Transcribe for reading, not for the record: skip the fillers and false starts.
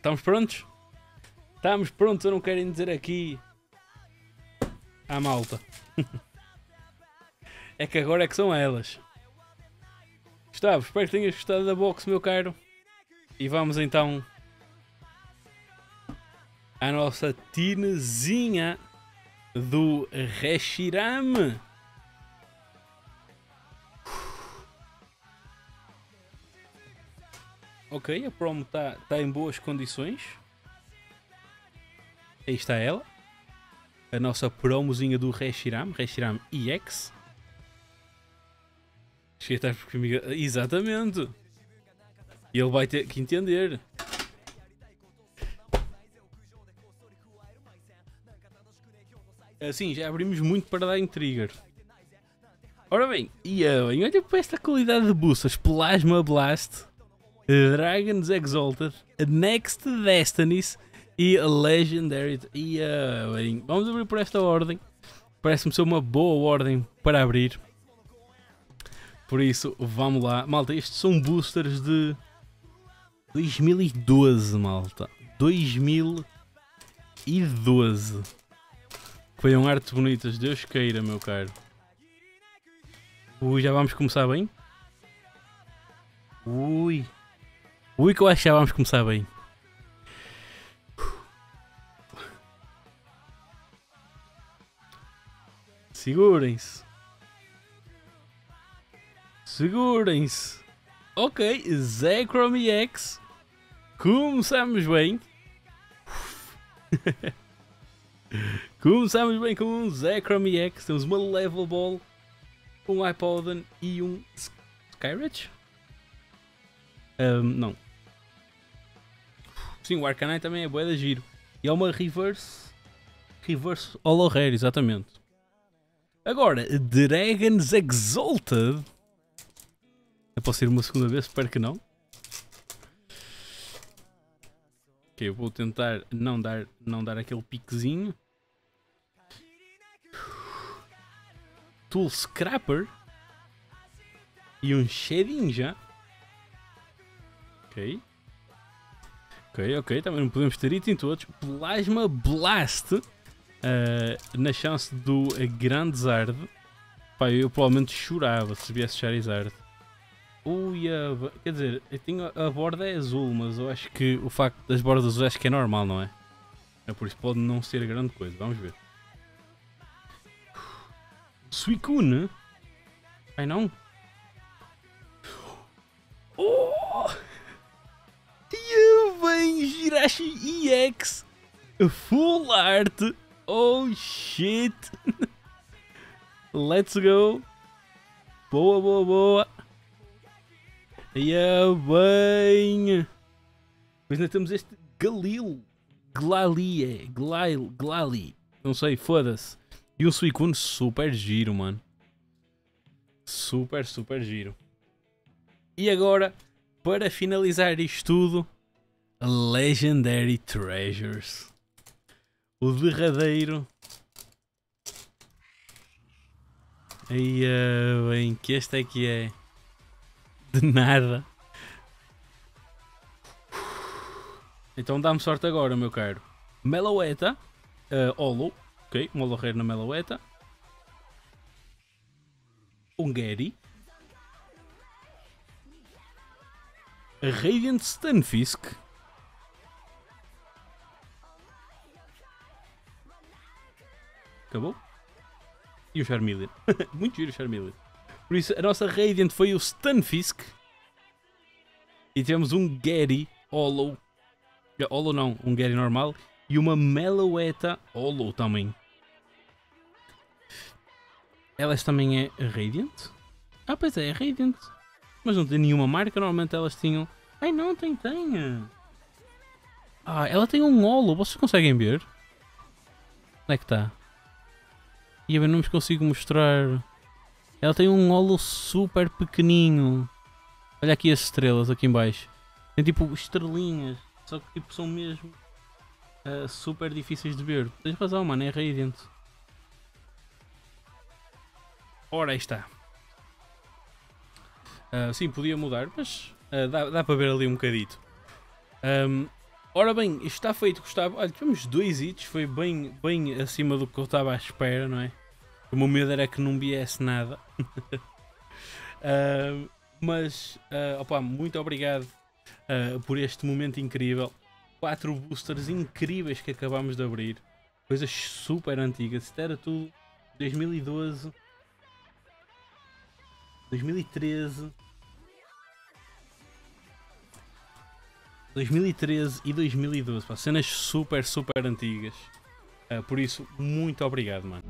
Estamos prontos? Estamos prontos, eu não quero dizer aqui à malta. É que agora é que são elas. Gustavo, espero que tenhas gostado da box, meu caro. E vamos então à nossa tinezinha do Reshiram. Ok, a promo está em boas condições. Aí está ela, a nossa promozinha do Reshiram, Reshiram EX. Esqueci porque amiga... Exatamente! Ele vai ter que entender. Assim, já abrimos muito para dar em trigger. Ora bem, e olha para esta qualidade de buças. Plasma Blast, Dragons Exalted, Next Destinies e Legendary. E vamos abrir por esta ordem. Parece-me ser uma boa ordem para abrir. Por isso, vamos lá. Malta, estes são boosters de 2012, malta. 2012. Que venham artes bonitas. Deus queira, meu caro. Ui, já vamos começar bem? Ui. Ui, que eu acho que já vamos começar bem. Segurem-se. Segurem-se. Ok, Zekrom EX. Começamos bem. Começamos bem com um Zekrom EX. Temos uma Level Ball, um Hypodon e um Skyridge? Não. Sim, o Arcanine também é bué de giro. E é uma Reverse Holo Rare, exatamente. Agora, Dragons Exalted. Eu posso ir uma segunda vez, espero que não. Ok, eu vou tentar não dar aquele piquezinho. Tool Scrapper. E um Shedinja. Ok. Ok, ok, também não podemos ter item todos. Plasma Blast. Na chance do Grandezard, pá, eu provavelmente chorava se viesse Charizard. Ui, quer dizer, eu tenho a borda é azul, mas eu acho que o facto das bordas azuis acho que é normal, não é? É por isso pode não ser grande coisa, vamos ver. Suicune? Ai não? Oh! E vem Jirachi EX Full Art! Oh shit! Let's go! Boa, boa, boa! E bem! Pois ainda temos este Glalie. Não sei, foda-se. E um Suicune super giro, mano. Super, super giro. E agora, para finalizar isto tudo, Legendary Treasures. O derradeiro. E bem, que este é que é. De nada. Então dá-me sorte agora, meu caro. Meloetta. Holo. Ok, um Holo Rare na Meloetta. Um Gary. Radiant Stunfisk. Acabou. E o Charmeleon. Muito giro o Charmeleon. Por isso, a nossa Radiant foi o Stunfisk. E temos um Gary Holo. Holo não, um Gary normal. E uma Meloetta Holo também. Elas também é Radiant? Ah, pois é, é Radiant. Mas não tem nenhuma marca, normalmente elas tinham... Ai não, tem. Ah, ela tem um Holo, vocês conseguem ver? Onde é que está? E eu não vos consigo mostrar... Ela tem um Holo super pequeninho. Olha aqui as estrelas aqui em baixo. Tem tipo estrelinhas. Só que tipo são mesmo super difíceis de ver. Tens razão, mano, é Radiant. Ora, aí está. Sim, podia mudar, mas dá para ver ali um bocadito. Ora bem, está feito, Gustavo. Olha, tivemos 2 hits, foi bem acima do que eu estava à espera, não é? O meu medo era que não viesse nada. Mas muito obrigado por este momento incrível. 4 boosters incríveis que acabámos de abrir. Coisas super antigas. Isto era tudo 2012, 2013. 2013 e 2012, pá, cenas super antigas, por isso muito obrigado, mano.